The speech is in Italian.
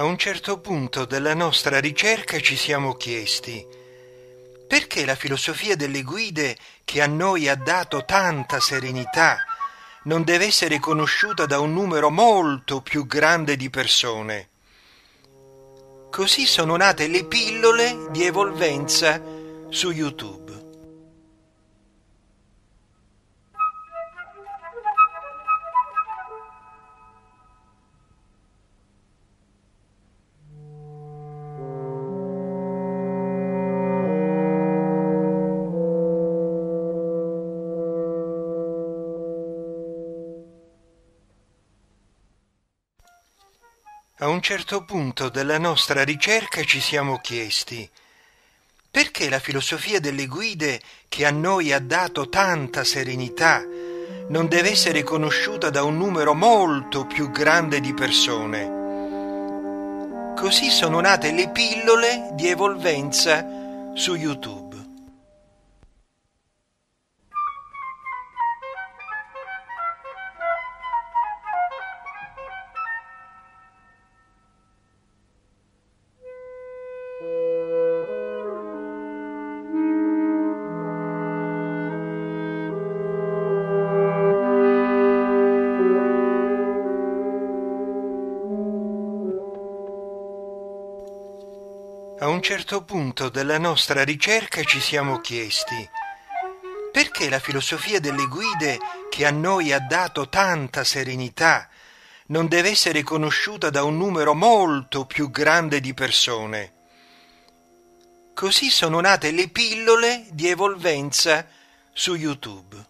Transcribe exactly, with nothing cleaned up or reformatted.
A un certo punto della nostra ricerca ci siamo chiesti: perché la filosofia delle guide, che a noi ha dato tanta serenità, non deve essere conosciuta da un numero molto più grande di persone? Così sono nate le pillole di Evolvenza su YouTube. A un certo punto della nostra ricerca ci siamo chiesti: perché la filosofia delle guide, che a noi ha dato tanta serenità, non deve essere conosciuta da un numero molto più grande di persone? Così sono nate le pillole di Evolvenza su YouTube. A un certo punto della nostra ricerca ci siamo chiesti: perché la filosofia delle guide, che a noi ha dato tanta serenità, non deve essere conosciuta da un numero molto più grande di persone? Così sono nate le pillole di Evolvenza su YouTube.